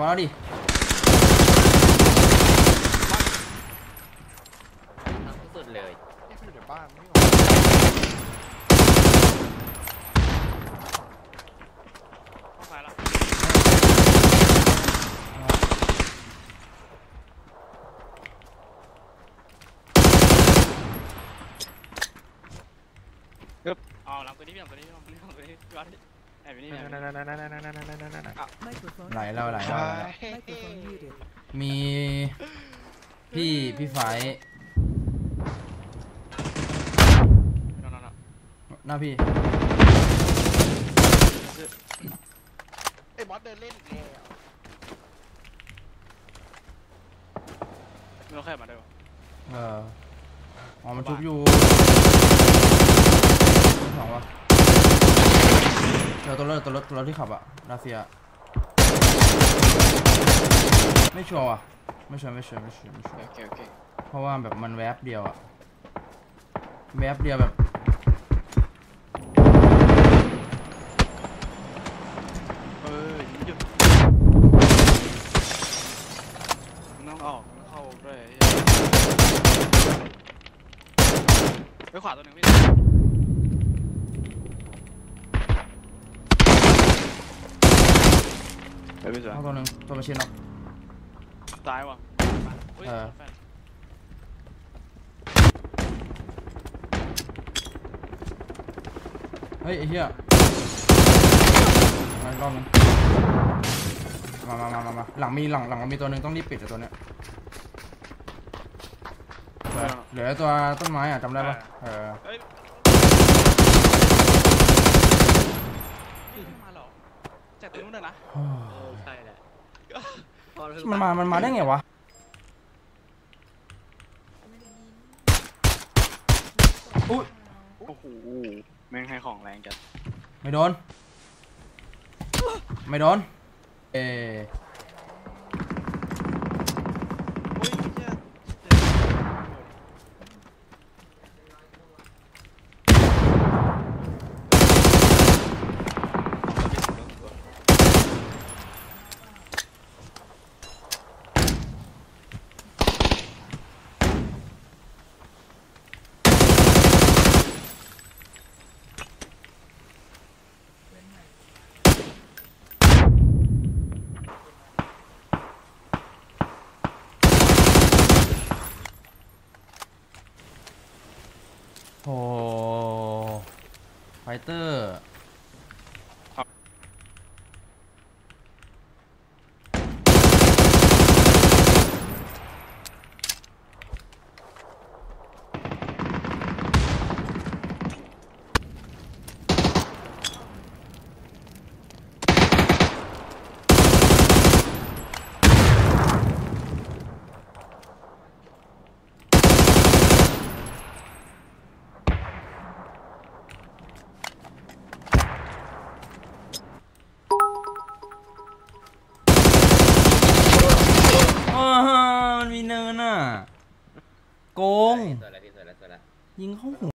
มาแล้วดิทั้งสุดเลยนี่คือเดี๋ยวบ้านไม่ออกเข้ามาแล้วครับอ๋อหลังตัวนี้พี่หลังตัวนี้พี่หลังตัวนี้พี่วัดไหนไปนี่ไหนเราไหนเรามีพี่ไฟหน้าพี่ไอ้บอสเดินเล่นอีกแล้วเราแค่มาได้ปะอ๋อมันชุบอยู่สองวะตัวรถที่ขับอะรัสเซียไม่ชัวร์อะไม่ชัวร์โอเคเพราะว่าแบบมันแวบเดียวอะแบบหยุดน้องออกเข้าด้วยไปขวาตัวหนึ่งไม่ได้ตัวหนึ่งตัวมาชินหรอตายว่ะเฮ้ยไอ้เหี้ยมารอบนึงมาหลังมีหลังมีตัวหนึ่งต้องรีบปิดตัวเนี้ยเหลือตัวต้นไม้อ่ะจำได้ปะจากตรงนู้นเลยนะใช่แหละมันมาได้ไงวะอุ๊ยโอ้โหแม่งให้ของแรงจัดไม่โดนโอ้ไฟเตอร์โกงยิงเข้าหัว